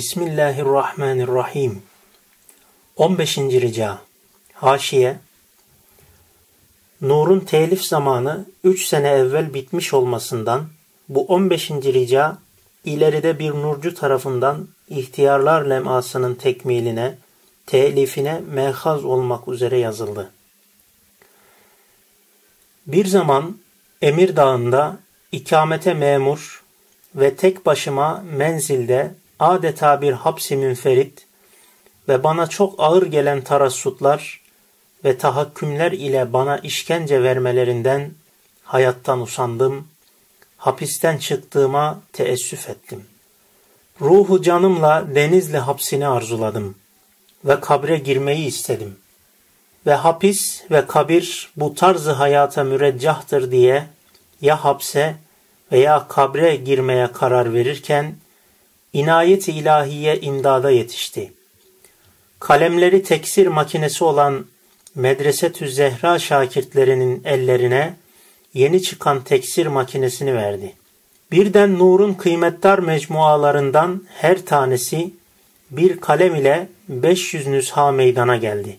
Bismillahirrahmanirrahim. 15. Rica. Haşiye. Nur'un telif zamanı 3 sene evvel bitmiş olmasından bu 15. rica ileride bir nurcu tarafından ihtiyarlar lemasının tekmiline, telifine mehaz olmak üzere yazıldı. Bir zaman Emir Dağı'nda ikamete memur ve tek başıma menzilde adeta bir hapsi münferit ve bana çok ağır gelen tarassutlar ve tahakkümler ile bana işkence vermelerinden hayattan usandım, hapisten çıktığıma teessüf ettim. Ruhu canımla Denizli hapsini arzuladım ve kabre girmeyi istedim. Ve hapis ve kabir bu tarzı hayata müreccahtır diye ya hapse veya kabre girmeye karar verirken, İnayet-i ilahiye imdada yetişti. Kalemleri teksir makinesi olan Medrese-tü Zehra şakirtlerinin ellerine yeni çıkan teksir makinesini verdi. Birden Nur'un kıymetdar mecmualarından her tanesi bir kalem ile 500 nüsha meydana geldi.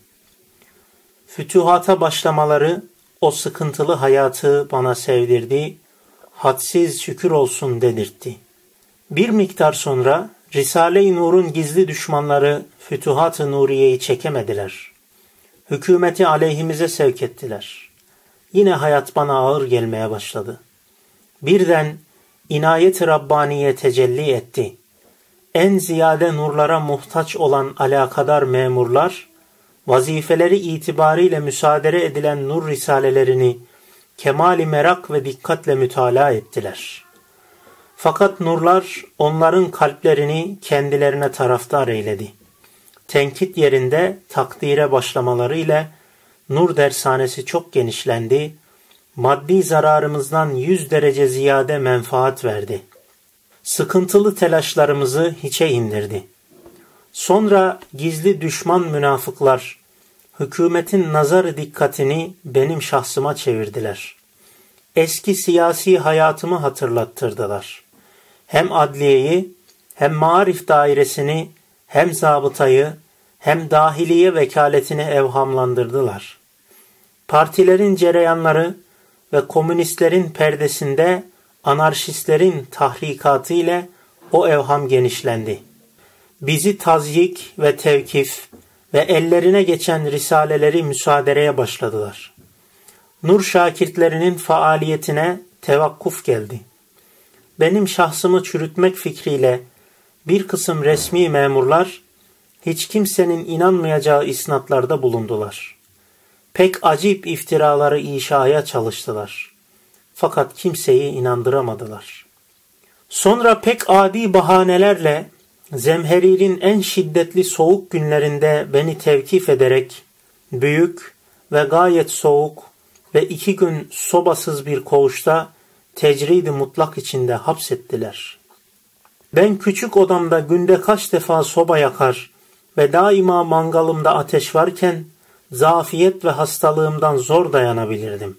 Fütuhata başlamaları o sıkıntılı hayatı bana sevdirdi, hadsiz şükür olsun dedirtti. Bir miktar sonra Risale-i Nur'un gizli düşmanları Fütuhat-ı Nuriye'yi çekemediler. Hükümeti aleyhimize sevk ettiler. Yine hayat bana ağır gelmeye başladı. Birden inayet-i Rabbaniye tecelli etti. En ziyade nurlara muhtaç olan alakadar memurlar, vazifeleri itibariyle müsaade edilen nur risalelerini kemali merak ve dikkatle mütalaa ettiler. Fakat nurlar onların kalplerini kendilerine taraftar eyledi. Tenkit yerinde takdire başlamaları ile nur dershanesi çok genişlendi, maddi zararımızdan 100 derece ziyade menfaat verdi. Sıkıntılı telaşlarımızı hiçe indirdi. Sonra gizli düşman münafıklar, hükümetin nazar dikkatini benim şahsıma çevirdiler. Eski siyasi hayatımı hatırlattırdılar. Hem adliyeyi, hem maarif dairesini, hem zabıtayı, hem dahiliye vekaletini evhamlandırdılar. Partilerin cereyanları ve komünistlerin perdesinde anarşistlerin tahrikatı ile o evham genişlendi. Bizi tazyik ve tevkif ve ellerine geçen risaleleri müsadereye başladılar. Nur şakirtlerinin faaliyetine tevakkuf geldi. Benim şahsımı çürütmek fikriyle bir kısım resmi memurlar hiç kimsenin inanmayacağı isnatlarda bulundular. Pek acip iftiraları inşaya çalıştılar. Fakat kimseyi inandıramadılar. Sonra pek adi bahanelerle Zemheri'nin en şiddetli soğuk günlerinde beni tevkif ederek büyük ve gayet soğuk ve 2 gün sobasız bir koğuşta tecrid-i mutlak içinde hapsettiler. Ben küçük odamda günde kaç defa soba yakar ve daima mangalımda ateş varken zafiyet ve hastalığımdan zor dayanabilirdim.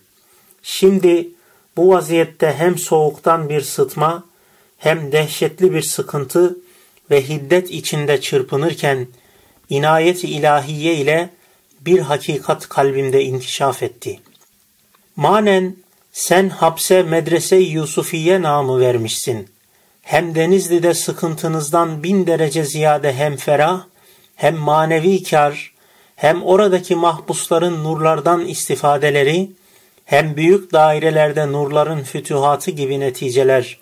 Şimdi bu vaziyette hem soğuktan bir sıtma hem dehşetli bir sıkıntı ve hiddet içinde çırpınırken inayet-i ilahiye ile bir hakikat kalbimde inkişaf etti. Manen sen hapse Medrese-i Yusufiye namı vermişsin. Hem Denizli'de sıkıntınızdan 1000 derece ziyade hem ferah, hem manevi kar, hem oradaki mahpusların nurlardan istifadeleri, hem büyük dairelerde nurların fütuhatı gibi neticeler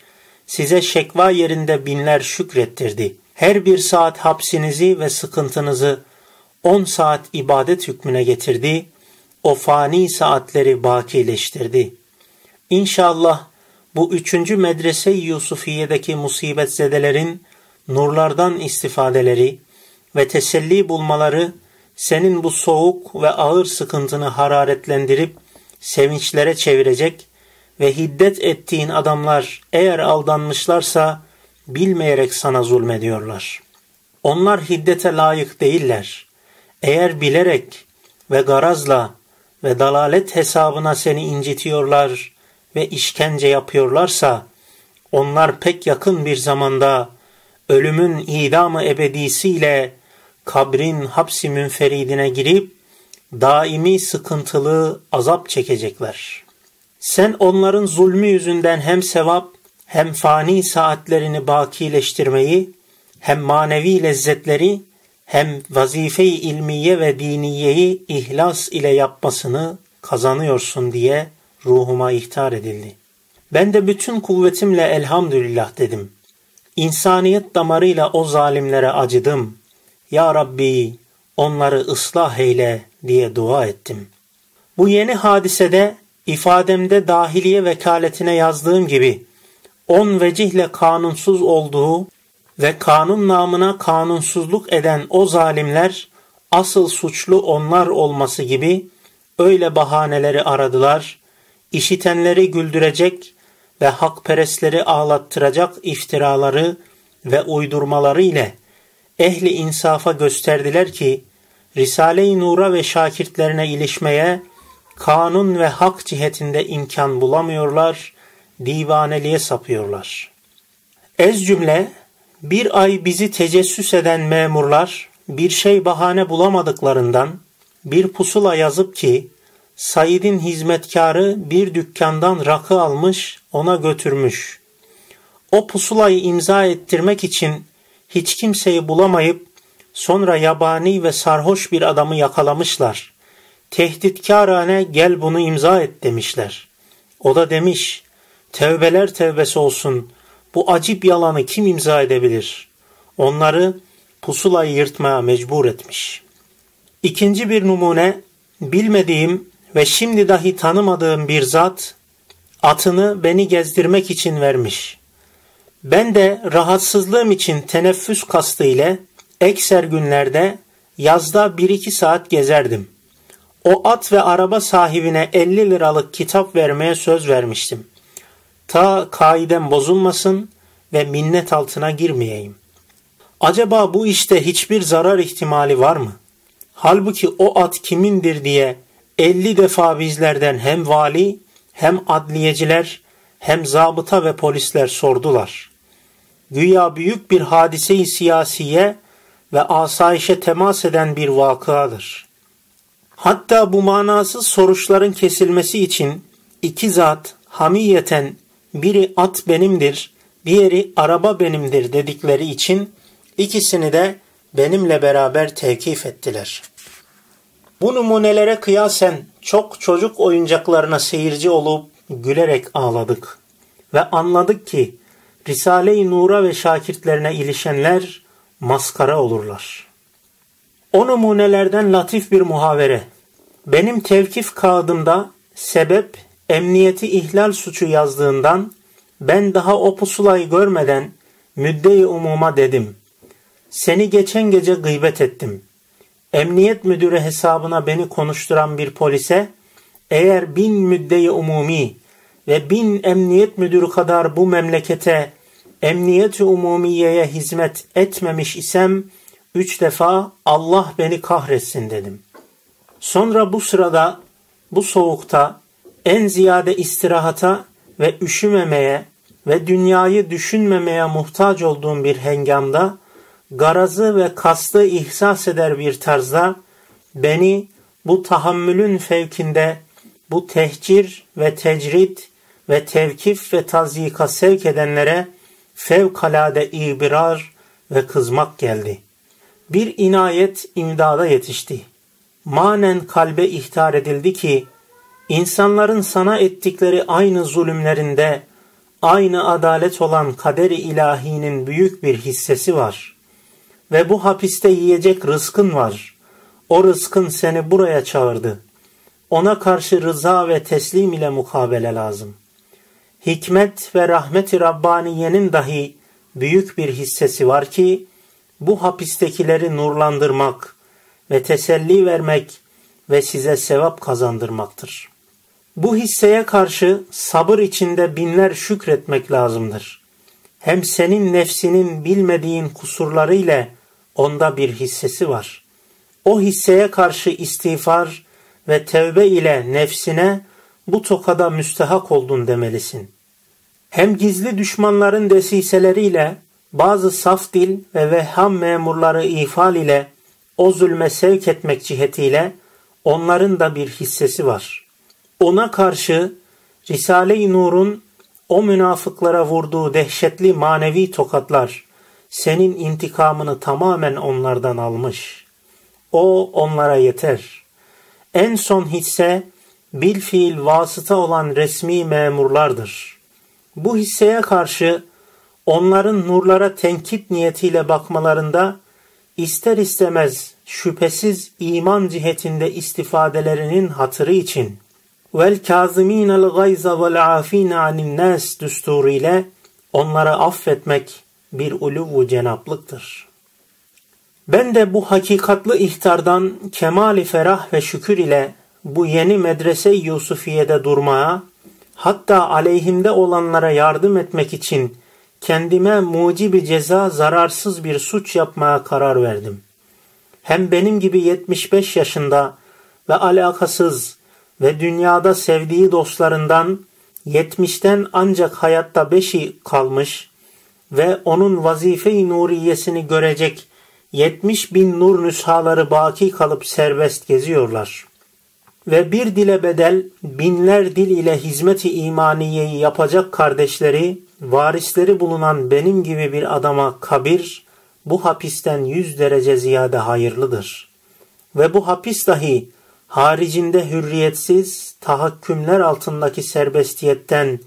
size şekva yerinde binler şükrettirdi. Her bir saat hapsinizi ve sıkıntınızı 10 saat ibadet hükmüne getirdi. O fani saatleri bakileştirdi. İnşallah bu 3. Medrese-i Yusufiye'deki musibetzedelerin nurlardan istifadeleri ve teselli bulmaları senin bu soğuk ve ağır sıkıntını hararetlendirip sevinçlere çevirecek ve hiddet ettiğin adamlar eğer aldanmışlarsa bilmeyerek sana zulmediyorlar. Onlar hiddete layık değiller. Eğer bilerek ve garazla ve dalalet hesabına seni incitiyorlar ve işkence yapıyorlarsa onlar pek yakın bir zamanda ölümün idam-ı ebedisiyle kabrin hapsi münferidine girip daimi sıkıntılı azap çekecekler. Sen onların zulmü yüzünden hem sevap hem fani saatlerini bakileştirmeyi, hem manevi lezzetleri, hem vazife-i ilmiye ve diniyeyi ihlas ile yapmasını kazanıyorsun diye ruhuma ihtar edildi. Ben de bütün kuvvetimle elhamdülillah dedim. İnsaniyet damarıyla o zalimlere acıdım. Ya Rabbi onları ıslah eyle diye dua ettim. Bu yeni hadisede ifademde dahiliye vekaletine yazdığım gibi 10 vecihle kanunsuz olduğu ve kanun namına kanunsuzluk eden o zalimler asıl suçlu onlar olması gibi öyle bahaneleri aradılar, işitenleri güldürecek ve hakperestleri ağlattıracak iftiraları ve uydurmaları ile ehli insafa gösterdiler ki Risale-i Nur'a ve şakirtlerine ilişmeye kanun ve hak cihetinde imkan bulamıyorlar, divaneliğe sapıyorlar. Ez cümle, bir ay bizi tecessüs eden memurlar bir şey bahane bulamadıklarından bir pusula yazıp ki Said'in hizmetkarı bir dükkandan rakı almış ona götürmüş. O pusulayı imza ettirmek için hiç kimseyi bulamayıp sonra yabani ve sarhoş bir adamı yakalamışlar. Tehditkârane gel bunu imza et demişler. O da demiş tevbeler tevbesi olsun. Bu acip yalanı kim imza edebilir? Onları pusulayı yırtmaya mecbur etmiş. İkinci bir numune, bilmediğim ve şimdi dahi tanımadığım bir zat, atını beni gezdirmek için vermiş. Ben de rahatsızlığım için teneffüs kastı ile ekser günlerde yazda 1-2 saat gezerdim. O at ve araba sahibine 50 liralık kitap vermeye söz vermiştim. Ta kaidem bozulmasın ve minnet altına girmeyeyim. Acaba bu işte hiçbir zarar ihtimali var mı? Halbuki o at kimindir diye 50 defa bizlerden hem vali, hem adliyeciler, hem zabıta ve polisler sordular. Güya büyük bir hadise-i siyasiye ve asayişe temas eden bir vakıadır. Hatta bu manasız soruşların kesilmesi için iki zat hamiyeten biri at benimdir, diğeri araba benimdir dedikleri için ikisini de benimle beraber tevkif ettiler. Bu numunelere kıyasen çok çocuk oyuncaklarına seyirci olup gülerek ağladık ve anladık ki Risale-i Nur'a ve şakirtlerine ilişenler maskara olurlar. O numunelerden latif bir muhavere. Benim tevkif kağıdımda sebep emniyeti ihlal suçu yazdığından ben daha o pusulayı görmeden müdde-i umuma dedim. Seni geçen gece gıybet ettim. Emniyet müdürü hesabına beni konuşturan bir polise eğer 1000 müdde-i umumi ve 1000 emniyet müdürü kadar bu memlekete emniyet-i umumiyeye hizmet etmemiş isem 3 defa Allah beni kahretsin dedim. Sonra bu sırada bu soğukta en ziyade istirahata ve üşümemeye ve dünyayı düşünmemeye muhtaç olduğum bir hengamda garazı ve kastı ihsas eder bir tarzda beni bu tahammülün fevkinde bu tehcir ve tecrit ve tevkif ve tazyika sevk edenlere fevkalade ibrar ve kızmak geldi. Bir inayet imdada yetişti. Manen kalbe ihtar edildi ki İnsanların sana ettikleri aynı zulümlerinde aynı adalet olan kader-i ilahinin büyük bir hissesi var. Ve bu hapiste yiyecek rızkın var. O rızkın seni buraya çağırdı. Ona karşı rıza ve teslim ile mukabele lazım. Hikmet ve rahmet-i Rabbaniye'nin dahi büyük bir hissesi var ki bu hapistekileri nurlandırmak ve teselli vermek ve size sevap kazandırmaktır. Bu hisseye karşı sabır içinde binler şükretmek lazımdır. Hem senin nefsinin bilmediğin kusurları ile onda bir hissesi var. O hisseye karşı istiğfar ve tevbe ile nefsine bu tokada müstehak oldun demelisin. Hem gizli düşmanların desiseleriyle bazı saf dil ve vehham memurları ifal ile o zulme sevk etmek cihetiyle onların da bir hissesi var. Ona karşı Risale-i Nur'un o münafıklara vurduğu dehşetli manevi tokatlar senin intikamını tamamen onlardan almış. O onlara yeter. En son hisse bilfiil vasıta olan resmi memurlardır. Bu hisseye karşı onların nurlara tenkit niyetiyle bakmalarında ister istemez şüphesiz iman cihetinde istifadelerinin hatırı için vel kâzimînel gayza vel âfîne aninnâs düsturu ile onlara affetmek bir ulûv-u cenaplıktır. Ben de bu hakikatlı ihtardan kemal-i ferah ve şükür ile bu yeni medrese-i Yusufiye'de durmaya, hatta aleyhimde olanlara yardım etmek için kendime mucibi ceza zararsız bir suç yapmaya karar verdim. Hem benim gibi 75 yaşında ve alakasız ve dünyada sevdiği dostlarından 70'ten ancak hayatta 5'i kalmış ve onun vazife-i nuriyesini görecek 70.000 nur nüshaları baki kalıp serbest geziyorlar. Ve bir dile bedel binler dil ile hizmet-i imaniyeyi yapacak kardeşleri, varisleri bulunan benim gibi bir adama kabir, bu hapisten 100 derece ziyade hayırlıdır. Ve bu hapis dahi haricinde hürriyetsiz, tahakkümler altındaki serbestiyetten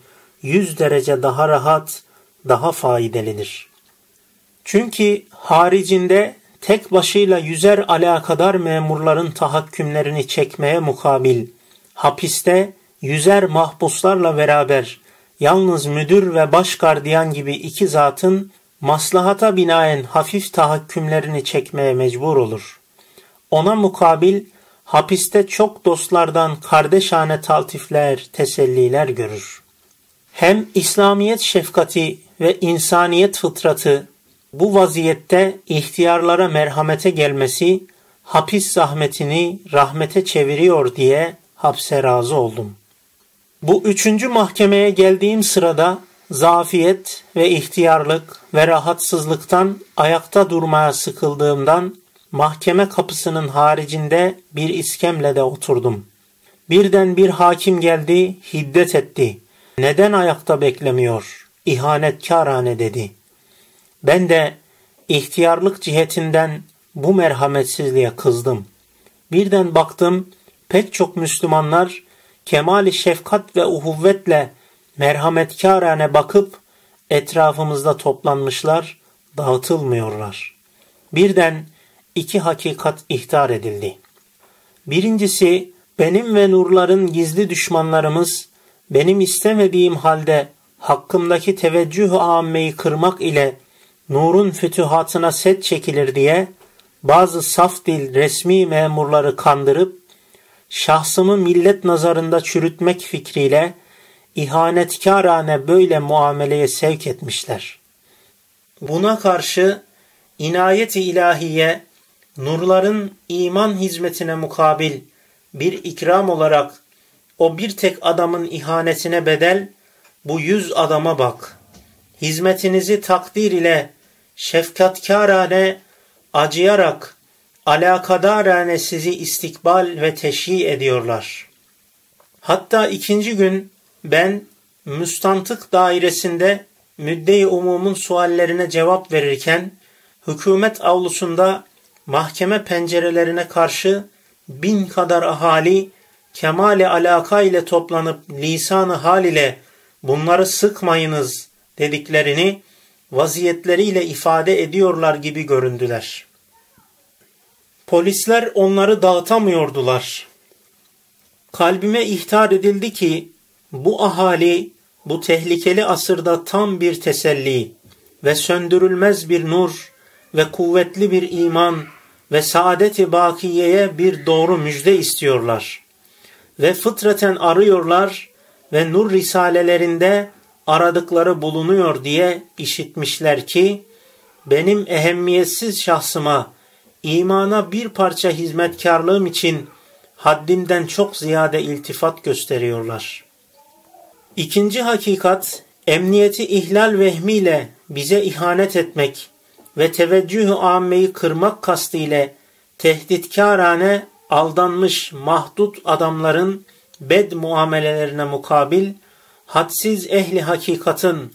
100 derece daha rahat, daha faydalıdır. Çünkü haricinde tek başıyla 100'er alakadar memurların tahakkümlerini çekmeye mukabil, hapiste 100'er mahpuslarla beraber yalnız müdür ve baş gardiyan gibi 2 zatın maslahata binaen hafif tahakkümlerini çekmeye mecbur olur. Ona mukabil hapiste çok dostlardan kardeşane taltifler, teselliler görür. Hem İslamiyet şefkati ve insaniyet fıtratı bu vaziyette ihtiyarlara merhamete gelmesi hapis zahmetini rahmete çeviriyor diye hapse razı oldum. Bu 3. mahkemeye geldiğim sırada zafiyet ve ihtiyarlık ve rahatsızlıktan ayakta durmaya sıkıldığımdan mahkeme kapısının haricinde bir iskemlede oturdum. Birden bir hakim geldi, hiddet etti. Neden ayakta beklemiyor? İhanetkârane dedi. Ben de ihtiyarlık cihetinden bu merhametsizliğe kızdım. Birden baktım pek çok Müslümanlar kemal-i şefkat ve uhuvvetle merhametkârane bakıp etrafımızda toplanmışlar, dağıtılmıyorlar. Birden 2 hakikat ihtar edildi. Birincisi, benim ve nurların gizli düşmanlarımız benim istemediğim halde hakkımdaki teveccüh-ü âmmeyi kırmak ile nurun fütühatına set çekilir diye bazı saf dil resmi memurları kandırıp şahsımı millet nazarında çürütmek fikriyle ihanetkârane böyle muameleye sevk etmişler. Buna karşı inayet-i ilahiye nurların iman hizmetine mukabil bir ikram olarak o bir tek adamın ihanetine bedel bu 100 adama bak. Hizmetinizi takdir ile şefkatkârane acıyarak alakadarane sizi istikbal ve teşhi ediyorlar. Hatta 2. gün ben müstantık dairesinde müdde-i umumun suallerine cevap verirken hükümet avlusunda mahkeme pencerelerine karşı 1000 kadar ahali kemal-i alaka ile toplanıp lisan-ı hal ile bunları sıkmayınız dediklerini vaziyetleriyle ifade ediyorlar gibi göründüler. Polisler onları dağıtamıyordular. Kalbime ihtar edildi ki bu ahali bu tehlikeli asırda tam bir teselli ve söndürülmez bir nur ve kuvvetli bir iman ve saadet-i bakiyeye bir doğru müjde istiyorlar. ve fıtraten arıyorlar ve nur risalelerinde aradıkları bulunuyor diye işitmişler ki, benim ehemmiyetsiz şahsıma, imana bir parça hizmetkarlığım için haddimden çok ziyade iltifat gösteriyorlar. İkinci hakikat, emniyeti ihlal vehmiyle bize ihanet etmek ve teveccüh-ü âmmeyi kırmak kastıyla tehditkârâne aldanmış mahdut adamların bed muamelelerine mukabil, hadsiz ehli hakikatın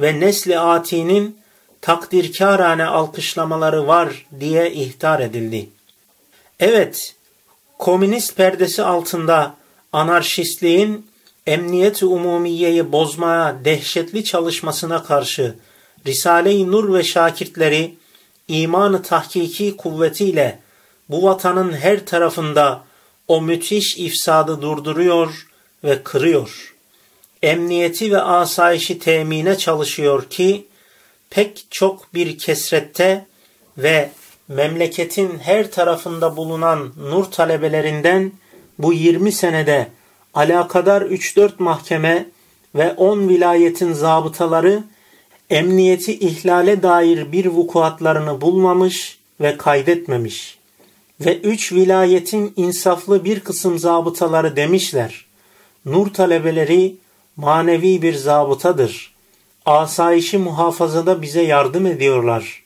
ve nesli âtinin takdirkârâne alkışlamaları var diye ihtar edildi. Evet, komünist perdesi altında anarşistliğin emniyet-i umumiyeyi bozmaya dehşetli çalışmasına karşı Risale-i Nur ve şakirtleri iman-ı tahkiki kuvvetiyle bu vatanın her tarafında o müthiş ifsadı durduruyor ve kırıyor. Emniyeti ve asayişi temine çalışıyor ki pek çok bir kesrette ve memleketin her tarafında bulunan nur talebelerinden bu 20 senede alakadar 3-4 mahkeme ve 10 vilayetin zabıtaları emniyeti ihlale dair bir vukuatlarını bulmamış ve kaydetmemiş. Ve 3 vilayetin insaflı bir kısım zabıtaları demişler, nur talebeleri manevi bir zabıtadır. Asayişi muhafazada bize yardım ediyorlar.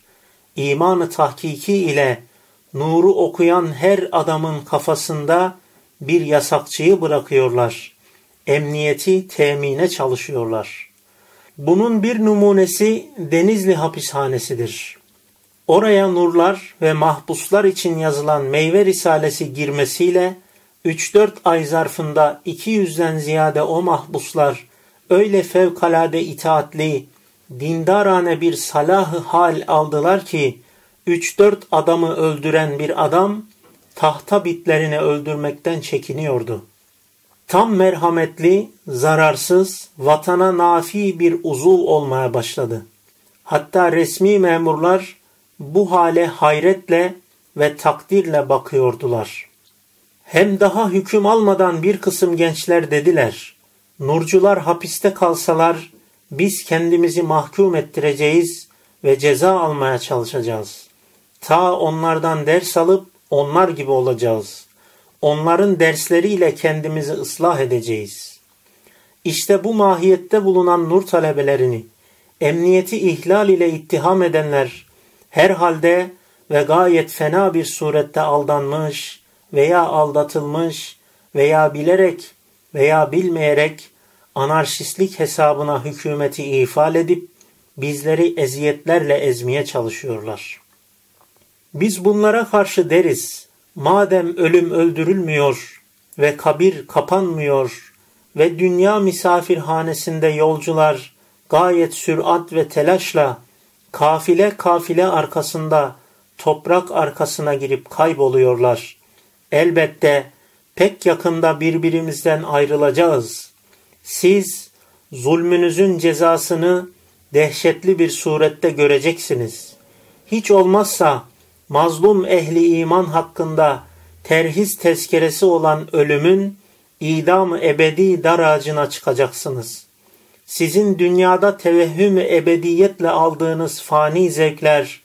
İman-ı tahkiki ile nuru okuyan her adamın kafasında bir yasakçıyı bırakıyorlar. Emniyeti temine çalışıyorlar. Bunun bir numunesi Denizli hapishanesidir. Oraya nurlar ve mahpuslar için yazılan meyve risalesi girmesiyle 3-4 ay zarfında 200'den ziyade o mahpuslar öyle fevkalade itaatli, dindarane bir salah-ı hal aldılar ki 3-4 adamı öldüren bir adam tahta bitlerini öldürmekten çekiniyordu. Tam merhametli, zararsız, vatana nafi bir uzuv olmaya başladı. Hatta resmi memurlar bu hale hayretle ve takdirle bakıyordular. Hem daha hüküm almadan bir kısım gençler dediler, nurcular hapiste kalsalar biz kendimizi mahkum ettireceğiz ve ceza almaya çalışacağız. Ta onlardan ders alıp onlar gibi olacağız. Onların dersleriyle kendimizi ıslah edeceğiz. İşte bu mahiyette bulunan nur talebelerini emniyeti ihlal ile ittiham edenler herhalde ve gayet fena bir surette aldanmış veya aldatılmış veya bilerek veya bilmeyerek anarşistlik hesabına hükümeti ifal edip bizleri eziyetlerle ezmeye çalışıyorlar. Biz bunlara karşı deriz, madem ölüm öldürülmüyor ve kabir kapanmıyor ve dünya misafirhanesinde yolcular gayet sürat ve telaşla kafile kafile arkasında toprak arkasına girip kayboluyorlar. Elbette pek yakında birbirimizden ayrılacağız. Siz zulmünüzün cezasını dehşetli bir surette göreceksiniz. Hiç olmazsa mazlum ehli iman hakkında terhis tezkeresi olan ölümün idam-ı ebedi dar ağacına çıkacaksınız. Sizin dünyada tevehhüm-ü ebediyetle aldığınız fani zevkler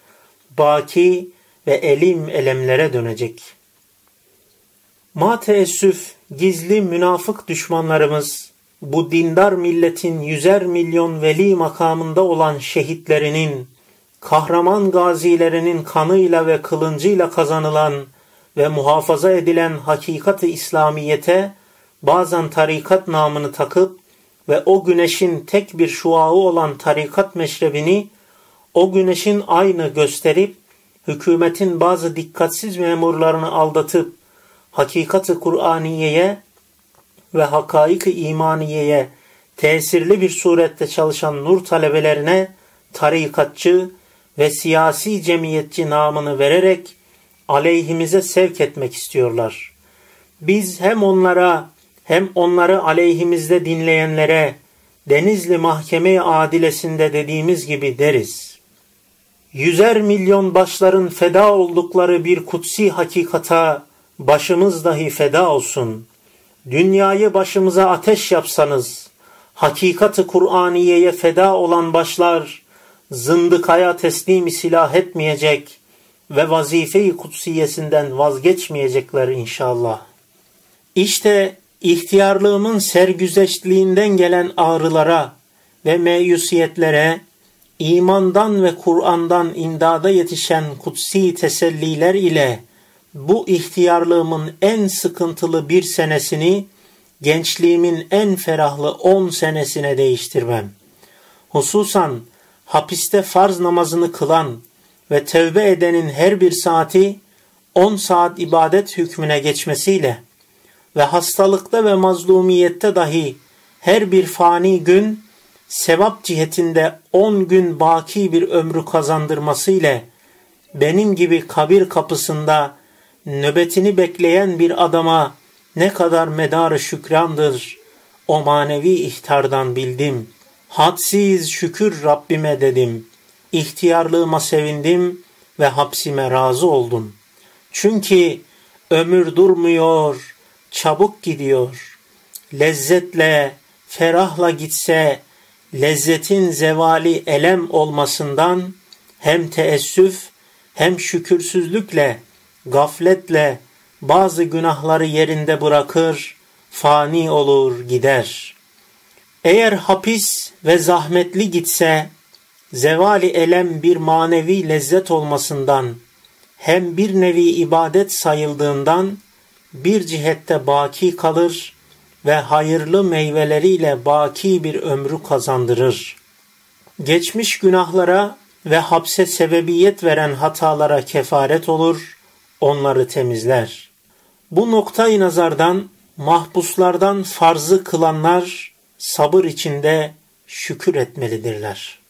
baki ve elim elemlere dönecek. Ma teessüf gizli münafık düşmanlarımız bu dindar milletin 100'er milyon veli makamında olan şehitlerinin, kahraman gazilerinin kanıyla ve kılıncıyla kazanılan ve muhafaza edilen hakikat-ı İslamiyete bazen tarikat namını takıp ve o güneşin tek bir şuağı olan tarikat meşrebini o güneşin aynı gösterip hükümetin bazı dikkatsiz memurlarını aldatıp hakikat-ı Kur'aniye'ye ve hakaik-ı imaniyeye tesirli bir surette çalışan nur talebelerine tarikatçı ve siyasi cemiyetçi namını vererek aleyhimize sevk etmek istiyorlar. Biz hem onlara hem onları aleyhimizde dinleyenlere Denizli Mahkeme-i Adilesi'nde dediğimiz gibi deriz. 100'er milyon başların feda oldukları bir kutsi hakikata başımız dahi feda olsun dünyayı başımıza ateş yapsanız, hakikat-ı Kur'aniye'ye feda olan başlar, zındıkaya teslimi silah etmeyecek ve vazife-i kutsiyesinden vazgeçmeyecekler inşallah. İşte ihtiyarlığımın sergüzeştliğinden gelen ağrılara ve meyusiyetlere, imandan ve Kur'an'dan imdada yetişen kutsi teselliler ile bu ihtiyarlığımın en sıkıntılı bir senesini, gençliğimin en ferahlı 10 senesine değiştirmem. Hususan hapiste farz namazını kılan ve tevbe edenin her bir saati 10 saat ibadet hükmüne geçmesiyle ve hastalıkta ve mazlumiyette dahi her bir fani gün sevap cihetinde 10 gün baki bir ömrü kazandırmasıyla benim gibi kabir kapısında nöbetini bekleyen bir adama ne kadar medar-ı şükrandır o manevi ihtardan bildim. Hadsiz şükür Rabbime dedim. İhtiyarlığıma sevindim ve hapsime razı oldum. Çünkü ömür durmuyor, çabuk gidiyor. Lezzetle, ferahla gitse lezzetin zevali elem olmasından hem teessüf hem şükürsüzlükle, gafletle bazı günahları yerinde bırakır, fani olur gider. Eğer hapis ve zahmetli gitse, zevali elem bir manevi lezzet olmasından, hem bir nevi ibadet sayıldığından, bir cihette baki kalır ve hayırlı meyveleriyle baki bir ömrü kazandırır. Geçmiş günahlara ve hapse sebebiyet veren hatalara kefaret olur, onları temizler. Bu noktayı nazardan mahpuslardan farzı kılanlar sabır içinde şükür etmelidirler.